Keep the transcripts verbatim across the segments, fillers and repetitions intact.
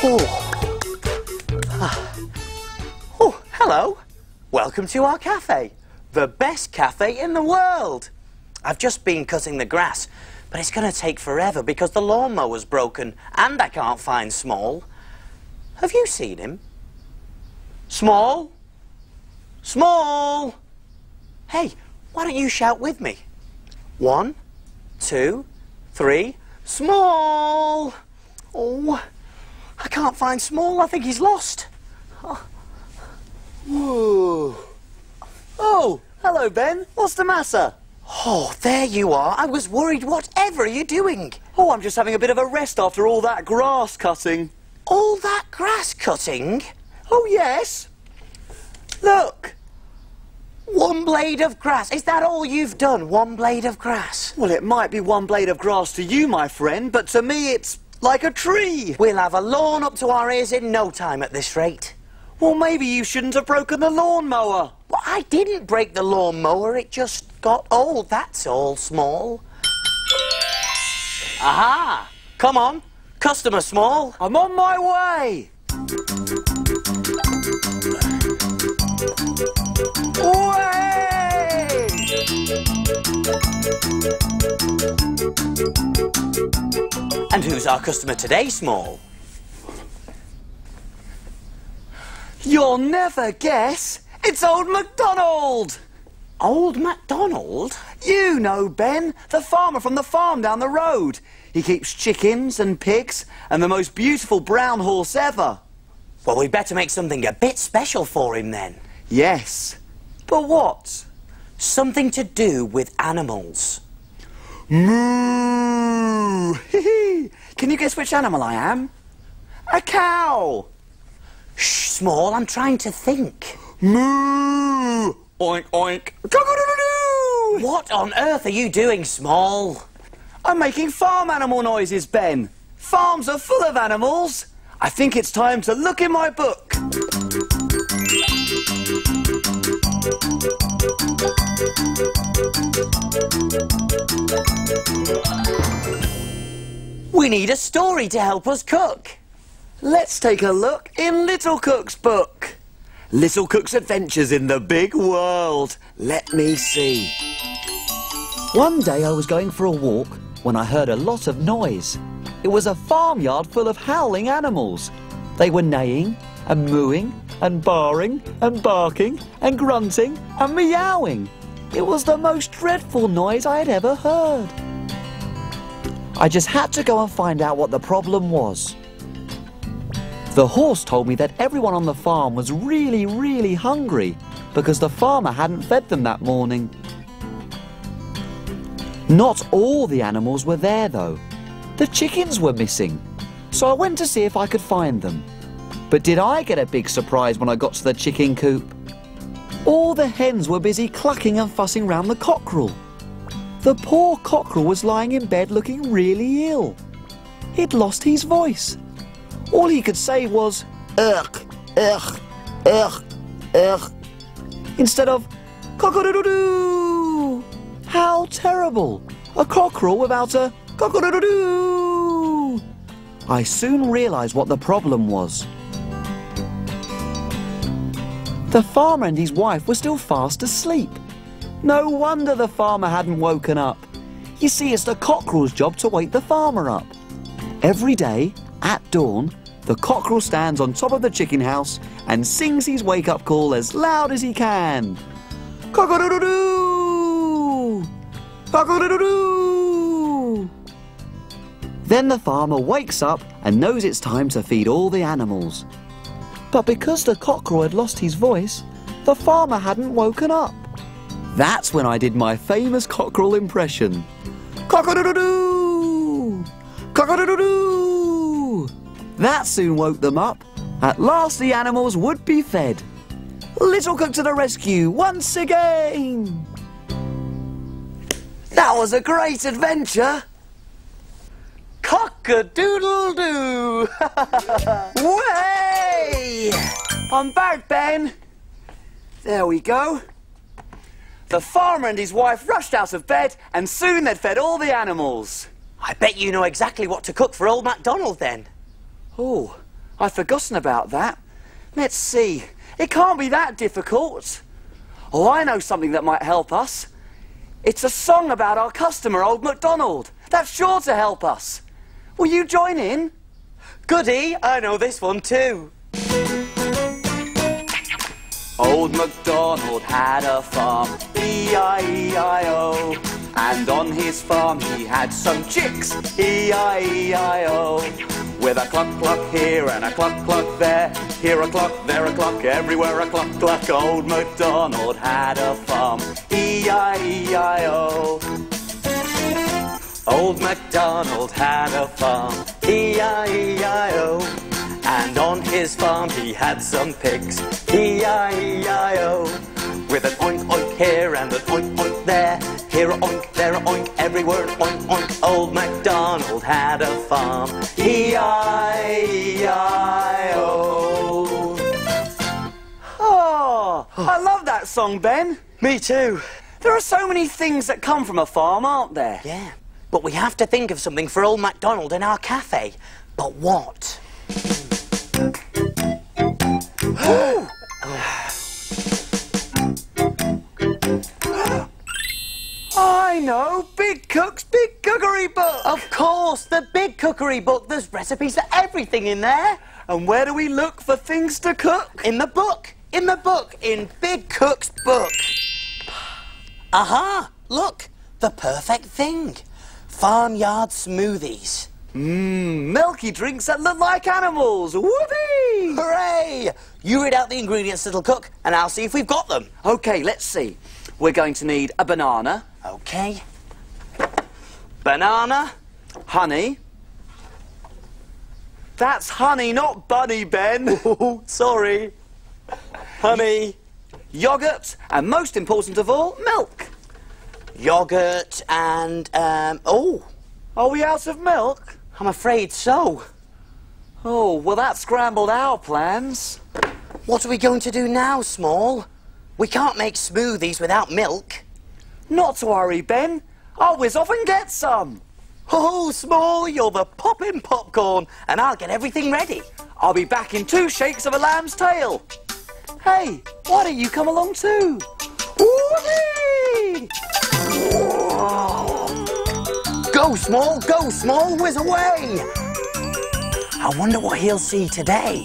Oh. Ah. Oh, hello. Welcome to our cafe. The best cafe in the world. I've just been cutting the grass, but it's going to take forever because the lawnmower's broken and I can't find Small. Have you seen him? Small? Small? Hey, why don't you shout with me? One, two, three, Small! Oh, I can't find Small. I think he's lost. Oh. Whoa. Oh, hello, Ben. What's the matter? Oh, there you are. I was worried. Whatever are you doing? Oh, I'm just having a bit of a rest after all that grass cutting. All that grass cutting? Oh, yes. Look. One blade of grass. Is that all you've done? One blade of grass? Well, it might be one blade of grass to you, my friend, but to me it's like a tree. We'll have a lawn up to our ears in no time at this rate. Well, maybe you shouldn't have broken the lawnmower. Well, I didn't break the lawnmower. It just got old. That's all, Small. Aha! Come on. Customer Small. I'm on my way. And who's our customer today, Small? You'll never guess. It's Old MacDonald. Old MacDonald? You know, Ben, the farmer from the farm down the road. He keeps chickens and pigs and the most beautiful brown horse ever. Well, we'd better make something a bit special for him, then. Yes. But what? Something to do with animals. Moo! Can you guess which animal I am? A cow! Shh, Small, I'm trying to think. Moo! Oink, oink. What on earth are you doing, Small? I'm making farm animal noises, Ben. Farms are full of animals. I think it's time to look in my book. We need a story to help us cook. Let's take a look in Little Cook's book. Little Cook's Adventures in the Big World. Let me see. One day I was going for a walk when I heard a lot of noise. It was a farmyard full of howling animals. They were neighing and mooing and barring and barking and grunting and meowing. It was the most dreadful noise I had ever heard. I just had to go and find out what the problem was. The horse told me that everyone on the farm was really, really hungry because the farmer hadn't fed them that morning. Not all the animals were there, though. The chickens were missing, so I went to see if I could find them. But did I get a big surprise when I got to the chicken coop? All the hens were busy clucking and fussing round the cockerel. The poor cockerel was lying in bed looking really ill. He'd lost his voice. All he could say was, ugh, ugh, ugh, ugh, instead of cock-a-doodle-doo. How terrible! A cockerel without a cock-a-doodle-doo. I soon realised what the problem was. The farmer and his wife were still fast asleep. No wonder the farmer hadn't woken up. You see, it's the cockerel's job to wake the farmer up. Every day, at dawn, the cockerel stands on top of the chicken house and sings his wake-up call as loud as he can. Cock-a-doodle-doo! Cock-a-doodle-doo! Then the farmer wakes up and knows it's time to feed all the animals. But because the cockerel had lost his voice, the farmer hadn't woken up. That's when I did my famous cockerel impression. Cock-a-doodle-doo! Cock-a-doodle-doo! That soon woke them up. At last the animals would be fed. Little Cook to the rescue once again! That was a great adventure! Cock-a-doodle-doo! Way! I'm back, Ben. There we go. The farmer and his wife rushed out of bed and soon they'd fed all the animals. I bet you know exactly what to cook for Old MacDonald, then. Oh, I've forgotten about that. Let's see. It can't be that difficult. Oh, I know something that might help us. It's a song about our customer, Old MacDonald. That's sure to help us. Will you join in? Goody, I know this one too. Old MacDonald had a farm, E I E I O. And on his farm he had some chicks, E I E I O. With a cluck cluck here and a cluck cluck there, here a cluck, there a cluck, everywhere a cluck cluck. Old MacDonald had a farm, E I E I O. Old MacDonald had a farm, E I E I O. And on his farm he had some pigs, E I E I O. With an oink oink here and an oink oink there, here a oink, there a oink, everywhere an oink oink. Old MacDonald had a farm, E I E I O. Oh, I love that song, Ben. Me too. There are so many things that come from a farm, aren't there? Yeah, but we have to think of something for Old MacDonald in our cafe. But what? Oh. I know, Big Cook's Big Cookery Book! Of course, the Big Cookery Book. There's recipes for everything in there. And where do we look for things to cook? In the book, in the book, in Big Cook's book. Aha, look, the perfect thing. Farmyard smoothies. Mmm, milky drinks that look like animals. Whoopee! Hooray! You read out the ingredients, Little Cook, and I'll see if we've got them. OK, let's see. We're going to need a banana. OK. Banana. Honey. That's honey, not bunny, Ben. Sorry. Honey. Yogurt. And most important of all, milk. Yogurt and, um, oh. Are we out of milk? I'm afraid so. Oh, well, that scrambled our plans. What are we going to do now, Small? We can't make smoothies without milk. Not to worry, Ben. I'll whiz off and get some. Oh, Small, you're the poppin' popcorn, and I'll get everything ready. I'll be back in two shakes of a lamb's tail. Hey, why don't you come along too? Whoopee! Go, Small, go, Small, whiz away! I wonder what he'll see today.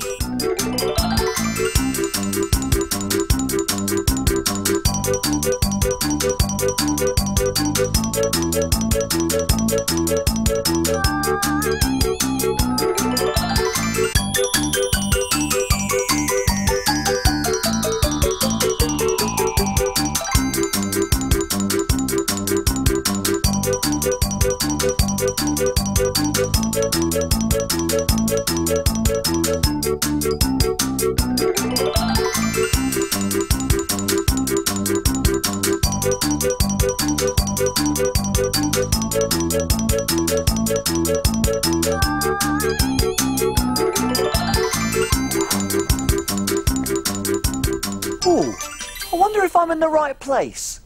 I'm in the right place.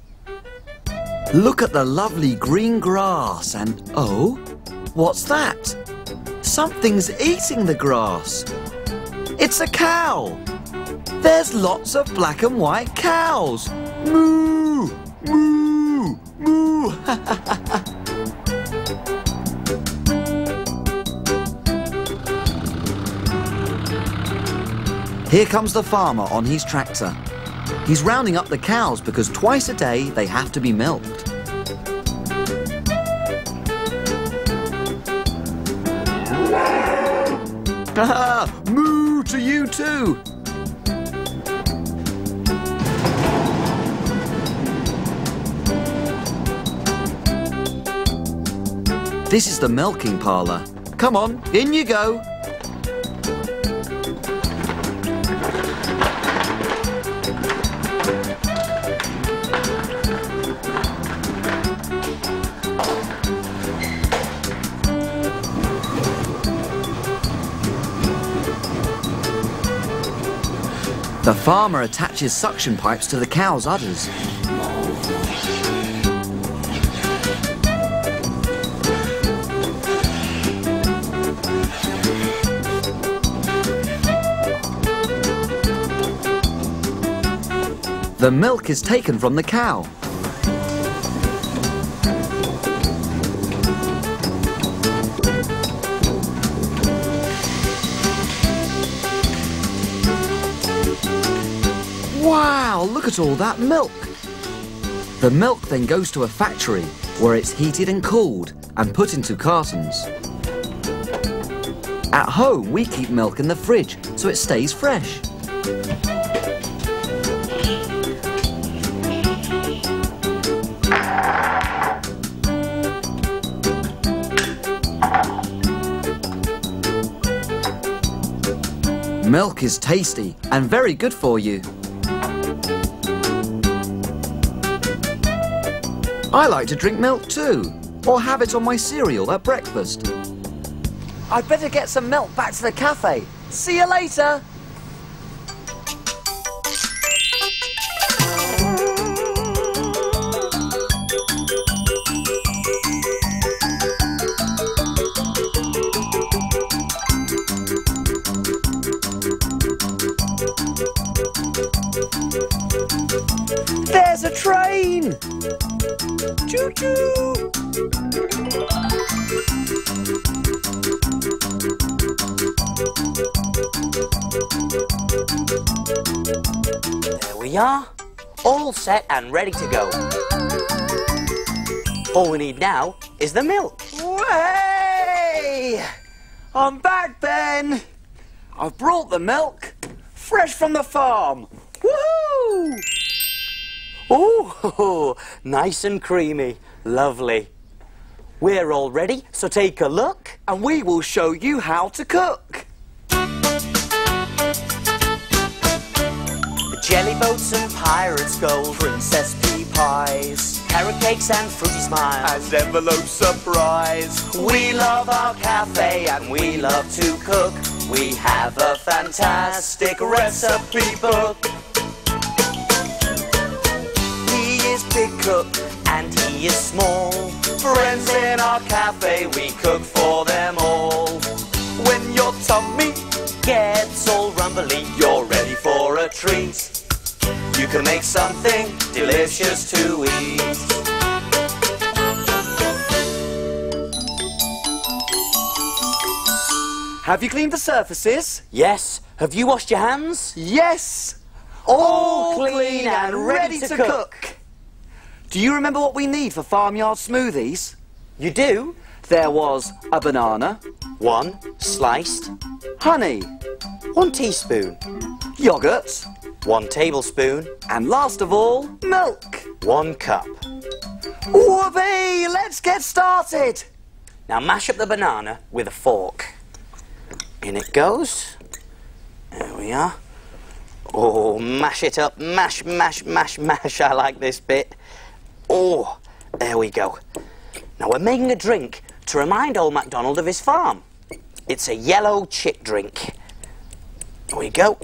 Look at the lovely green grass and, oh, what's that? Something's eating the grass. It's a cow. There's lots of black and white cows. Moo, moo, moo. Here comes the farmer on his tractor. He's rounding up the cows because twice a day they have to be milked. Ah, moo to you too! This is the milking parlour. Come on, in you go! The farmer attaches suction pipes to the cow's udders. The milk is taken from the cow. Wow, look at all that milk. The milk then goes to a factory where it's heated and cooled and put into cartons. At home, we keep milk in the fridge so it stays fresh. Milk is tasty and very good for you. I like to drink milk too, or have it on my cereal at breakfast. I'd better get some milk back to the cafe. See you later! There's a train! Choo-choo! There we are, all set and ready to go. All we need now is the milk. Way! I'm back, Ben. I've brought the milk, fresh from the farm. Woohoo! Oh, nice and creamy. Lovely. We're all ready, so take a look, and we will show you how to cook. The jelly boats and pirates gold, princess pea pies, carrot cakes and fruity smiles, and envelope surprise. We love our cafe and we love to cook. We have a fantastic recipe book. Big Cook and he is Small. Friends in our cafe, we cook for them all. When your tummy gets all rumbly, you're ready for a treat. You can make something delicious to eat. Have you cleaned the surfaces? Yes. Have you washed your hands? Yes. All, all clean, clean and ready, ready to, to cook. cook. Do you remember what we need for farmyard smoothies? You do? There was a banana. One sliced. Honey. One teaspoon. Yogurt. One tablespoon. And last of all, milk. One cup. Whoopee! Let's get started! Now mash up the banana with a fork. In it goes. There we are. Oh, mash it up. Mash, mash, mash, mash. I like this bit. Oh, there we go. Now we're making a drink to remind old MacDonald of his farm. It's a yellow chip drink. There we go.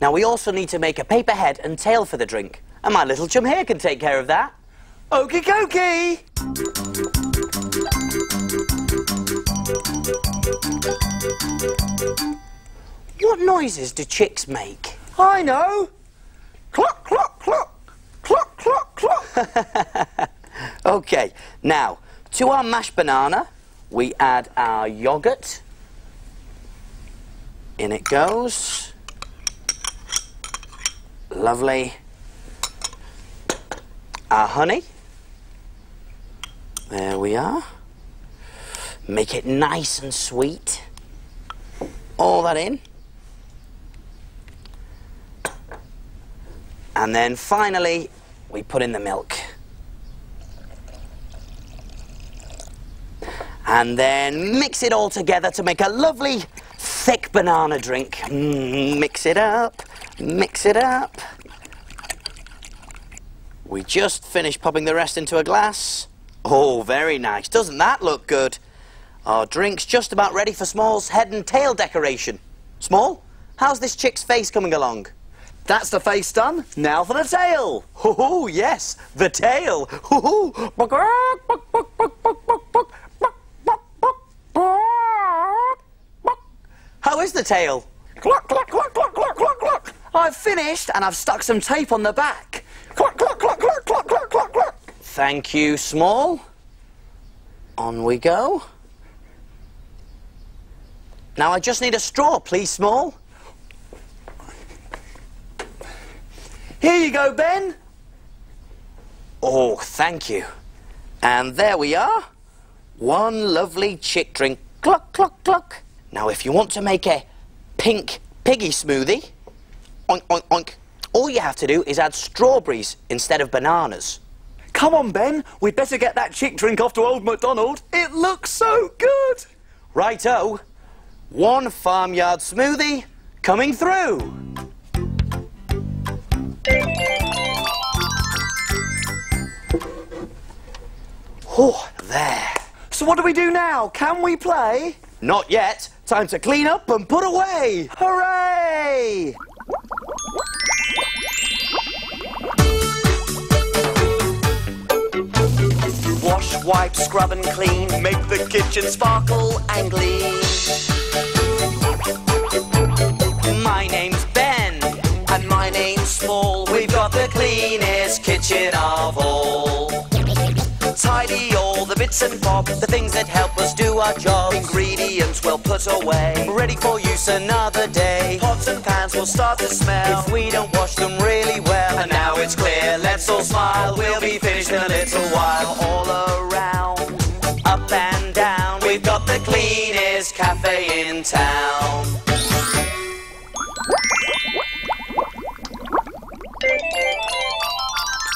Now we also need to make a paper head and tail for the drink. And my little chum here can take care of that. Okie dokie! What noises do chicks make? I know! Cluck, cluck, cluck! Cluck, cluck, cluck! OK, now, to our mashed banana, we add our yoghurt. In it goes. Lovely. Our honey. There we are. Make it nice and sweet. All that in. And then finally, we put in the milk. And then mix it all together to make a lovely, thick banana drink. Mm, mix it up, mix it up. We just finished popping the rest into a glass. Oh, very nice. Doesn't that look good? Our drink's just about ready for Small's head and tail decoration. Small, how's this chick's face coming along? That's the face done. Now for the tail. Oh yes, the tail. Hoo-hoo. How is the tail? Cluck, cluck, cluck, cluck, cluck, cluck, cluck. I've finished and I've stuck some tape on the back. Cluck, cluck, cluck, cluck, cluck, cluck, cluck, cluck. Thank you, Small. On we go. Now I just need a straw, please, Small. Here you go, Ben. Oh, thank you. And there we are. One lovely chick drink. Cluck, cluck, cluck. Now, if you want to make a pink piggy smoothie, oink, oink, oink, all you have to do is add strawberries instead of bananas. Come on, Ben. We'd better get that chick drink off to Old MacDonald. It looks so good. Righto. One farmyard smoothie coming through. Oh, there. So what do we do now? Can we play? Not yet. Time to clean up and put away. Hooray! Wash, wipe, scrub and clean. Make the kitchen sparkle and gleam. My name's Ben. And my name's Small. We've got the cleanest kitchen of all. Tidy all the bits and bobs, the things that help us do our job. Ingredients well put away, ready for use another day. Pots and pans will start to smell if we don't wash them really well. And now it's clear, let's all smile, we'll be finished in a little while. All around, up and down, we've got the cleanest cafe in town.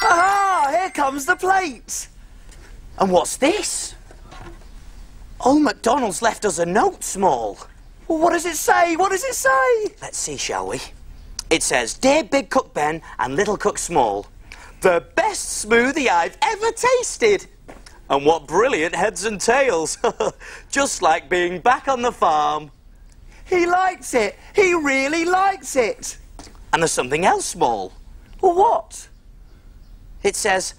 Aha! Here comes the plate! And what's this? Old MacDonald's left us a note, Small. Well, what does it say? What does it say? Let's see, shall we? It says, Dear Big Cook Ben and Little Cook Small, the best smoothie I've ever tasted. And what brilliant heads and tails. Just like being back on the farm. He likes it. He really likes it. And there's something else, Small. Well, what? It says,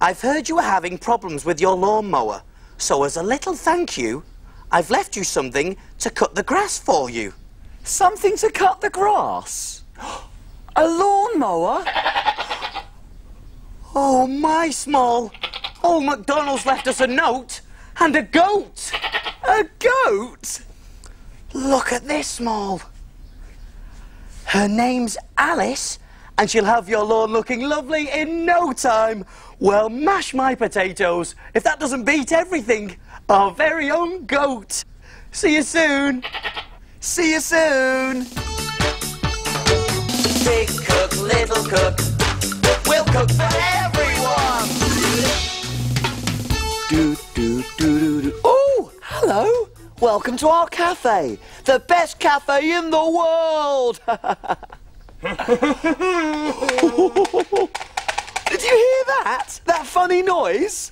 I've heard you were having problems with your lawnmower, so as a little thank you, I've left you something to cut the grass for you. Something to cut the grass? A lawnmower? Oh, my, Small. Old MacDonald's left us a note and a goat. A goat? Look at this, Small. Her name's Alice, and she'll have your lawn looking lovely in no time. Well, mash my potatoes, if that doesn't beat everything. Our very own goat. See you soon. See you soon. Big cook, little cook, we'll cook for everyone. Do, do, do, do, do. Oh, hello. Welcome to our cafe. The best cafe in the world. Did you hear that? That funny noise?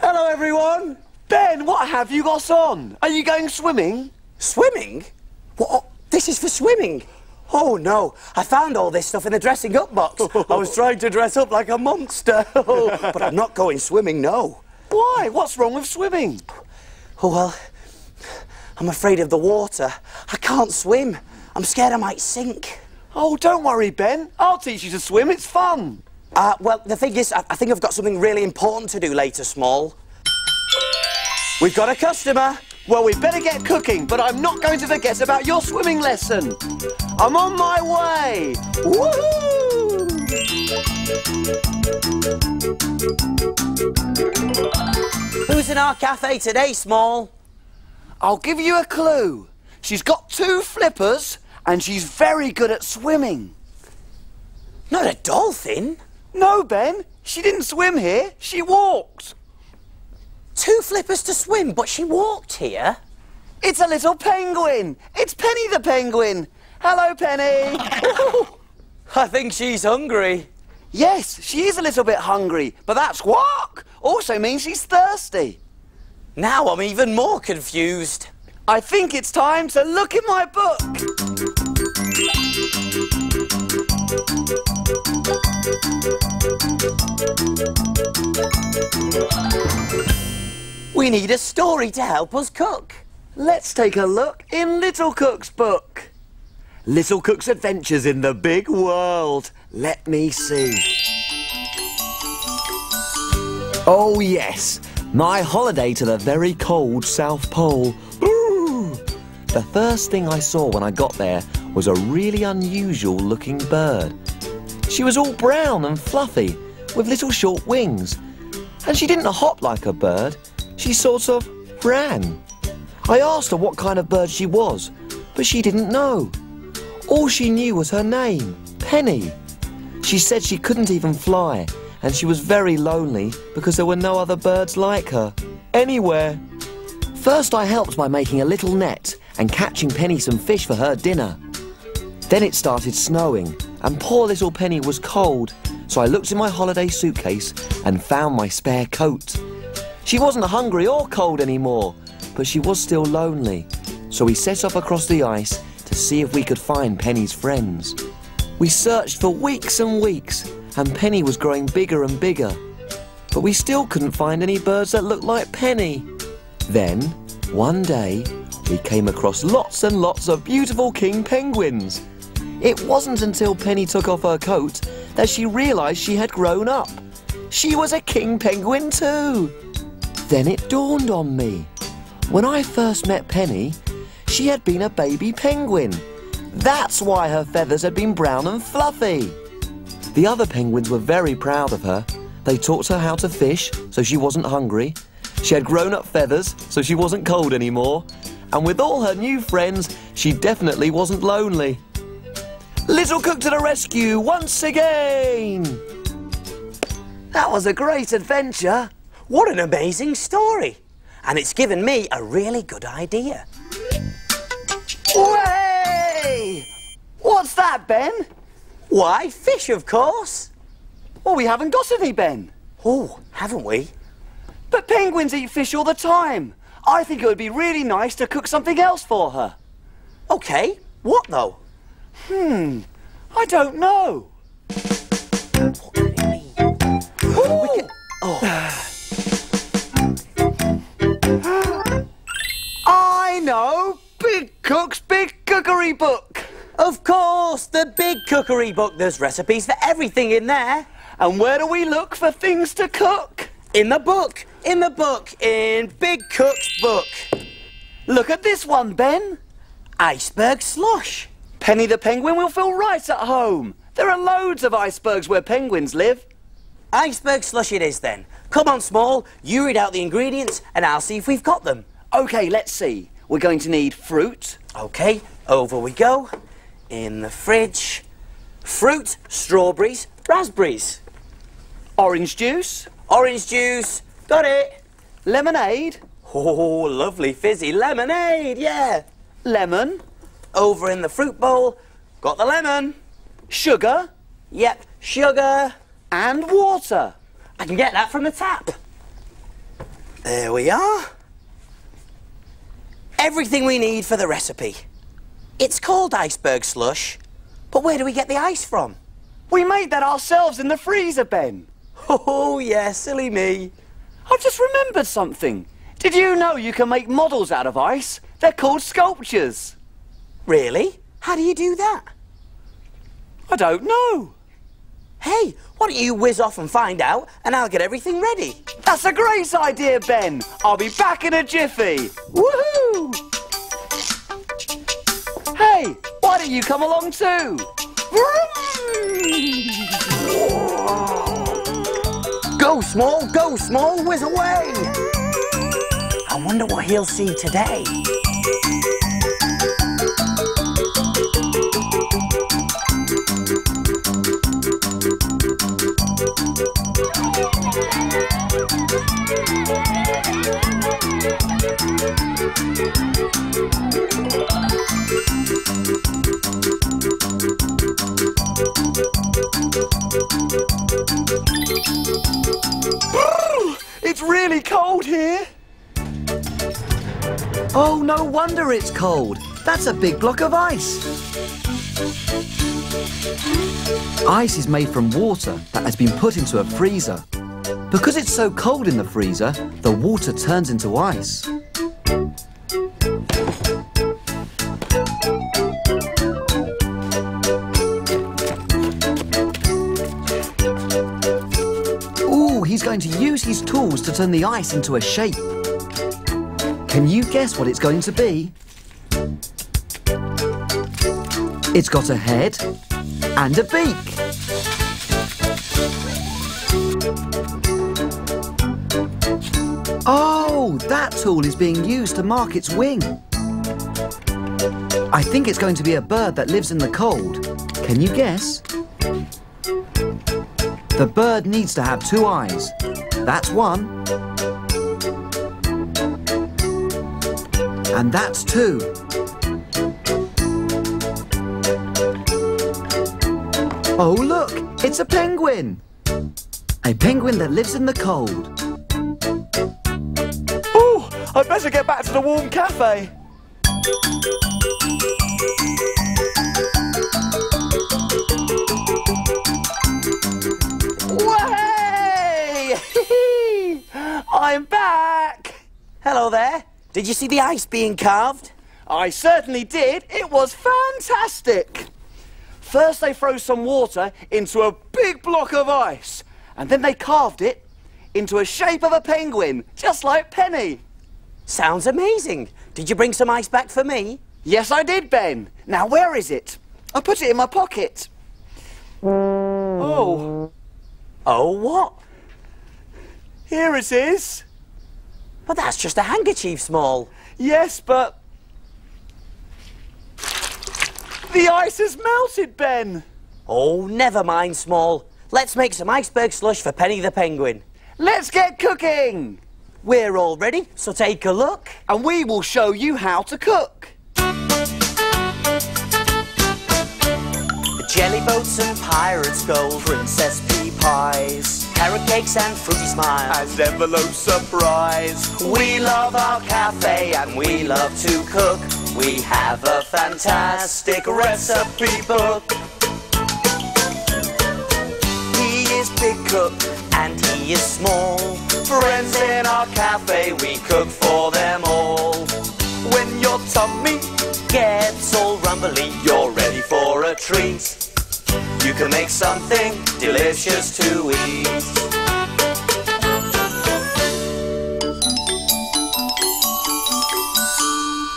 Hello, everyone. Ben, what have you got on? Are you going swimming? Swimming? What? Oh, this is for swimming. Oh, no. I found all this stuff in a dressing-up box. I was trying to dress up like a monster. But I'm not going swimming, no. Why? What's wrong with swimming? Oh, well, I'm afraid of the water. I can't swim. I'm scared I might sink. Oh, don't worry, Ben. I'll teach you to swim. It's fun. Uh, well, the thing is, I, I think I've got something really important to do later, Small. We've got a customer. Well, we'd better get cooking, but I'm not going to forget about your swimming lesson. I'm on my way. Woohoo! Who's in our cafe today, Small? I'll give you a clue. She's got two flippers and she's very good at swimming. Not a dolphin? No, Ben. She didn't swim here. She walked. Two flippers to swim, but she walked here? It's a little penguin. It's Penny the penguin. Hello, Penny. I think she's hungry. Yes, she is a little bit hungry, but that's quack. Also means she's thirsty. Now I'm even more confused. I think it's time to look in my book. We We need a story to help us cook. Let's take a look in Little Cook's book. Little Cook's Adventures in the Big World. Let me see. Oh, yes. My holiday to the very cold South Pole. Ooh. The first thing I saw when I got there was a really unusual-looking bird. She was all brown and fluffy, with little short wings. And she didn't hop like a bird. She sort of ran. I asked her what kind of bird she was, but she didn't know. All she knew was her name, Penny. She said she couldn't even fly, and she was very lonely because there were no other birds like her anywhere. First, I helped by making a little net and catching Penny some fish for her dinner. Then it started snowing, and poor little Penny was cold, so I looked in my holiday suitcase and found my spare coat. She wasn't hungry or cold anymore, but she was still lonely, so we set off across the ice to see if we could find Penny's friends. We searched for weeks and weeks, and Penny was growing bigger and bigger, but we still couldn't find any birds that looked like Penny. Then, one day, we came across lots and lots of beautiful king penguins. It wasn't until Penny took off her coat that she realised she had grown up. She was a king penguin too. Then it dawned on me. When I first met Penny, she had been a baby penguin. That's why her feathers had been brown and fluffy. The other penguins were very proud of her. They taught her how to fish, so she wasn't hungry. She had grown up feathers, so she wasn't cold anymore. And with all her new friends, she definitely wasn't lonely. Little Cook to the rescue once again! That was a great adventure. What an amazing story. And it's given me a really good idea. Way! What's that, Ben? Why, fish, of course. Well, we haven't got any, Ben. Oh, haven't we? But penguins eat fish all the time. I think it would be really nice to cook something else for her. OK, what, though? Hmm, I don't know. What could it be? We can... Oh. I know! Big Cook's Big Cookery Book! Of course, the Big Cookery Book. There's recipes for everything in there. And where do we look for things to cook? In the book, in the book, in Big Cook's book. Look at this one, Ben. Iceberg slush. Penny the penguin will feel right at home. There are loads of icebergs where penguins live. Iceberg slush it is, then. Come on, Small, you read out the ingredients and I'll see if we've got them. OK, let's see. We're going to need fruit. OK, over we go. In the fridge. Fruit, strawberries, raspberries. Orange juice. Orange juice. Got it. Lemonade. Oh, lovely fizzy lemonade, yeah. Lemon. Over in the fruit bowl. Got the lemon. Sugar. Yep, sugar. And water. I can get that from the tap. There we are. Everything we need for the recipe. It's called iceberg slush, but where do we get the ice from? We made that ourselves in the freezer, Ben. Oh, yeah, silly me. I've just remembered something. Did you know you can make models out of ice? They're called sculptures. Really? How do you do that? I don't know. Hey, why don't you whiz off and find out, and I'll get everything ready. That's a great idea, Ben. I'll be back in a jiffy. Woohoo! Hey, why don't you come along too? Go, Small, go, Small, whiz away! I wonder what he'll see today. It's really cold here. Oh, no wonder it's cold. That's a big block of ice. Ice is made from water that has been put into a freezer. Because it's so cold in the freezer, the water turns into ice. Ooh, he's going to use his tools to turn the ice into a shape. Can you guess what it's going to be? It's got a head and a beak. Oh, that tool is being used to mark its wing. I think it's going to be a bird that lives in the cold. Can you guess? The bird needs to have two eyes. That's one. And that's two. Oh, look, it's a penguin. A penguin that lives in the cold. Oh, I'd better get back to the warm cafe. Way! I'm back. Hello there. Did you see the ice being carved? I certainly did. It was fantastic. First they froze some water into a big block of ice, and then they carved it into a shape of a penguin, just like Penny. Sounds amazing. Did you bring some ice back for me? Yes, I did, Ben. Now, where is it? I put it in my pocket. Oh. Oh, what? Here it is. But that's just a handkerchief, Small. Yes, but... the ice has melted, Ben. Oh, never mind, Small. Let's make some iceberg slush for Penny the Penguin. Let's get cooking. We're all ready, so take a look. And we will show you how to cook. The jelly boats and pirates gold, princess pea pies, carrot cakes and fruity smiles, as envelope surprise. We love our cafe and we love to cook. We have a fantastic recipe book. He is Big Cook and he is Small. Friends in our cafe, we cook for them all. When your tummy gets all rumbly, you're ready for a treat. You can make something delicious to eat.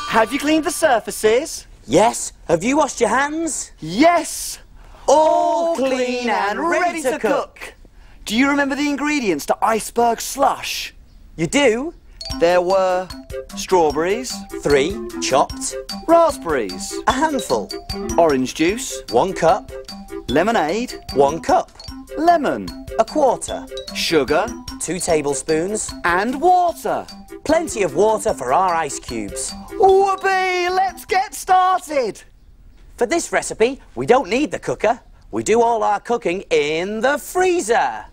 Have you cleaned the surfaces? Yes. Have you washed your hands? Yes. All clean and ready to cook. Do you remember the ingredients to iceberg slush? You do? There were strawberries. Three, chopped. Raspberries. A handful. Orange juice. One cup. Lemonade. One cup. Lemon. A quarter. Sugar. Two tablespoons. And water. Plenty of water for our ice cubes. Whoopee! Let's get started! For this recipe, we don't need the cooker. We do all our cooking in the freezer.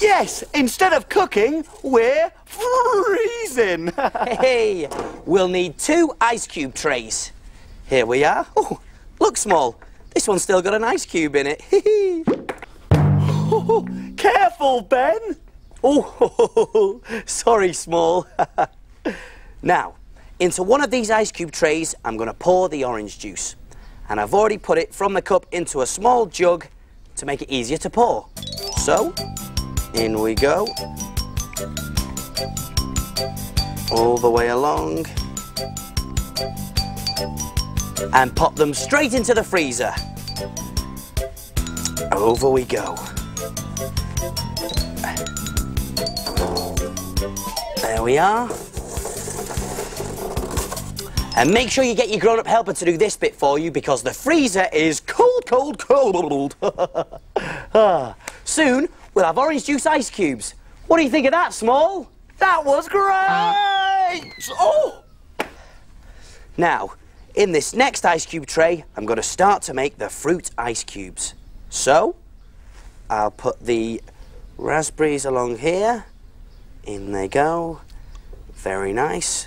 Yes, instead of cooking, we're freezing. Hey, we'll need two ice cube trays. Here we are. Oh, look, Small. This one's still got an ice cube in it. Oh, careful, Ben. Oh, sorry, Small. Now, into one of these ice cube trays, I'm going to pour the orange juice. And I've already put it from the cup into a small jug to make it easier to pour. So, in we go. All the way along. And pop them straight into the freezer. Over we go. There we are. And make sure you get your grown-up helper to do this bit for you, because the freezer is cold, cold, cold. Soon, we'll have orange juice ice cubes. What do you think of that, Small? That was great! Oh! Now, in this next ice cube tray, I'm going to start to make the fruit ice cubes. So, I'll put the raspberries along here. In they go. Very nice.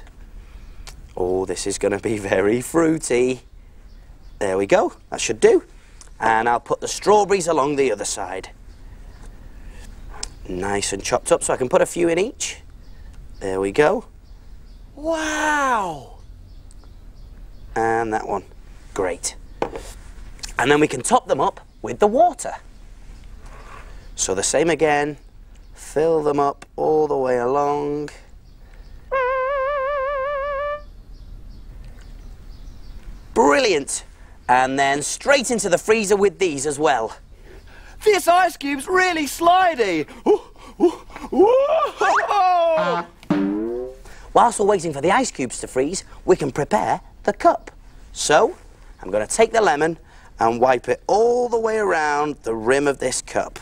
Oh, this is going to be very fruity. There we go. That should do. And I'll put the strawberries along the other side. nice and chopped up, so I can put a few in each. There we go. Wow! And that one. Great. And then we can top them up with the water. So the same again. Fill them up all the way along. Brilliant! And then straight into the freezer with these as well. This ice cube's really slidey! Ooh, ooh, ooh. Whilst we're waiting for the ice cubes to freeze, we can prepare the cup. So, I'm going to take the lemon and wipe it all the way around the rim of this cup.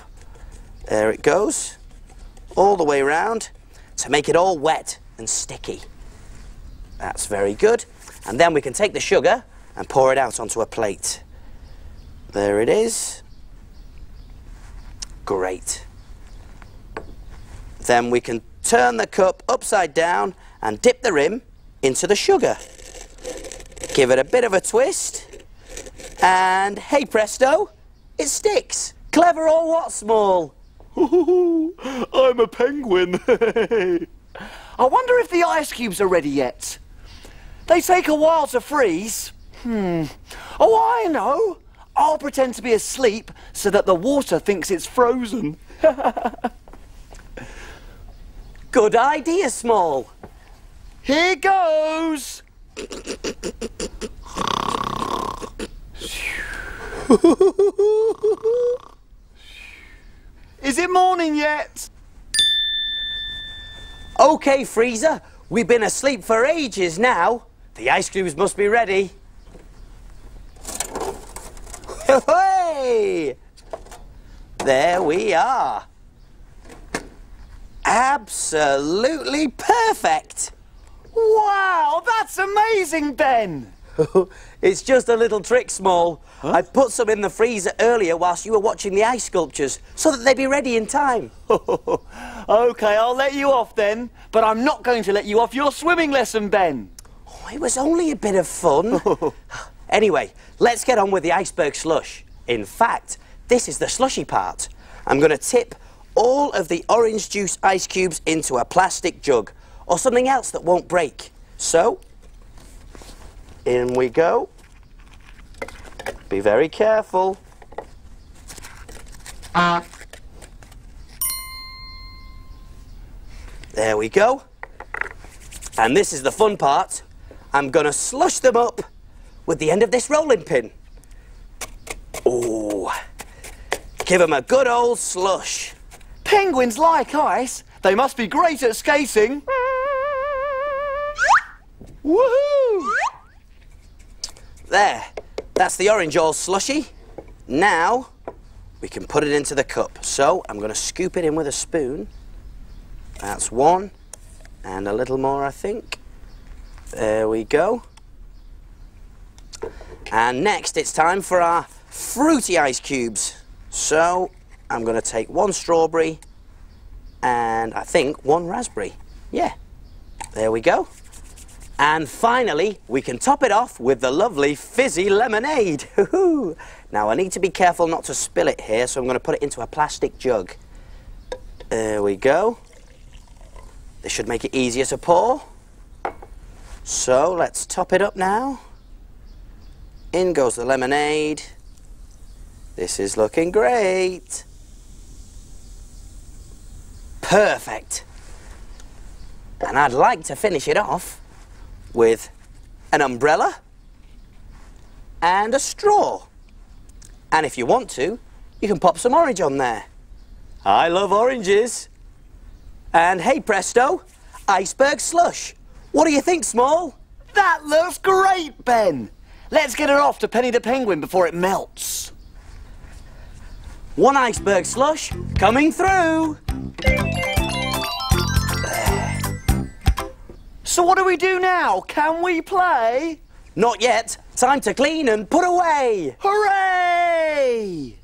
There it goes, all the way around, to make it all wet and sticky. That's very good. And then we can take the sugar and pour it out onto a plate. There it is. Great. Then we can turn the cup upside down and dip the rim into the sugar. Give it a bit of a twist, and hey presto, it sticks. Clever or what, Small? I'm a penguin. I wonder if the ice cubes are ready yet. They take a while to freeze. Hmm. Oh, I know. I'll pretend to be asleep so that the water thinks it's frozen. Good idea, Small. Here goes. Is it morning yet? Okay, Freezer. We've been asleep for ages now. The ice cubes must be ready. Hey! There we are. Absolutely perfect. Wow, that's amazing, Ben. It's just a little trick, Small. Huh? I put some in the freezer earlier whilst you were watching the ice sculptures, so that they'd be ready in time. Okay, I'll let you off then, but I'm not going to let you off your swimming lesson, Ben. Oh, it was only a bit of fun. Anyway, let's get on with the iceberg slush. In fact, this is the slushy part. I'm going to tip all of the orange juice ice cubes into a plastic jug, or something else that won't break. So, in we go. Be very careful. Uh. There we go. And this is the fun part. I'm going to slush them up with the end of this rolling pin. Ooh. Give them a good old slush. Penguins like ice. They must be great at skating. Woohoo! There. That's the orange all slushy. Now, we can put it into the cup. So, I'm going to scoop it in with a spoon. That's one. And a little more, I think. There we go. And next, it's time for our fruity ice cubes. So, I'm going to take one strawberry and, I think, one raspberry. Yeah. There we go. And finally, we can top it off with the lovely fizzy lemonade. Now, I need to be careful not to spill it here, so I'm going to put it into a plastic jug. There we go. This should make it easier to pour. So, let's top it up now. In goes the lemonade. This is looking great. Perfect. And I'd like to finish it off with an umbrella and a straw. And if you want to, you can pop some orange on there. I love oranges. And hey presto, iceberg slush. What do you think, Small? That looks great, Ben. Let's get it off to Penny the Penguin before it melts. One iceberg slush coming through. So what do we do now? Can we play? Not yet. Time to clean and put away. Hooray!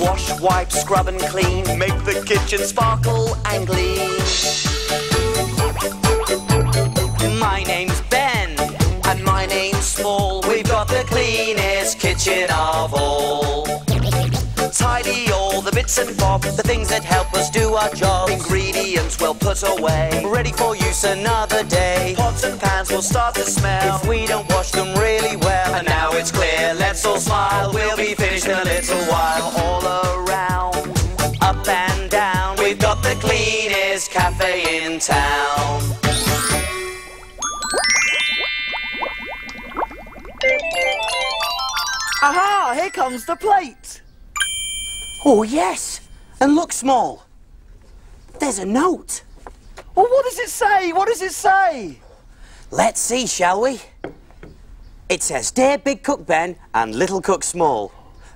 Wash, wipe, scrub and clean. Make the kitchen sparkle and gleam. My name's Ben. And my name's Small. We've got the cleanest. kitchen oval. Tidy all the bits and bobs, the things that help us do our job. Ingredients well put away, ready for use another day. Pots and pans will start to smell if we don't wash them really well. And now it's clear, let's all smile, we'll be finished in a little while. All around, up and down, we've got the cleanest cafe in town. Aha! Here comes the plate! Oh, yes! And look, Small. There's a note. Well, what does it say? What does it say? Let's see, shall we? It says, Dear Big Cook Ben and Little Cook Small,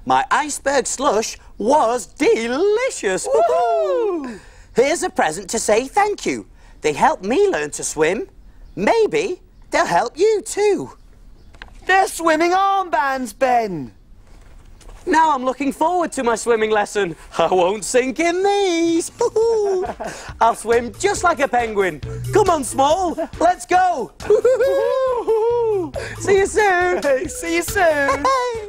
my iceberg slush was delicious! Woohoo! Here's a present to say thank you. They helped me learn to swim. Maybe they'll help you, too. They're swimming armbands, Ben! Now I'm looking forward to my swimming lesson. I won't sink in these. I'll swim just like a penguin. Come on, Small. Let's go. See you soon. See you soon.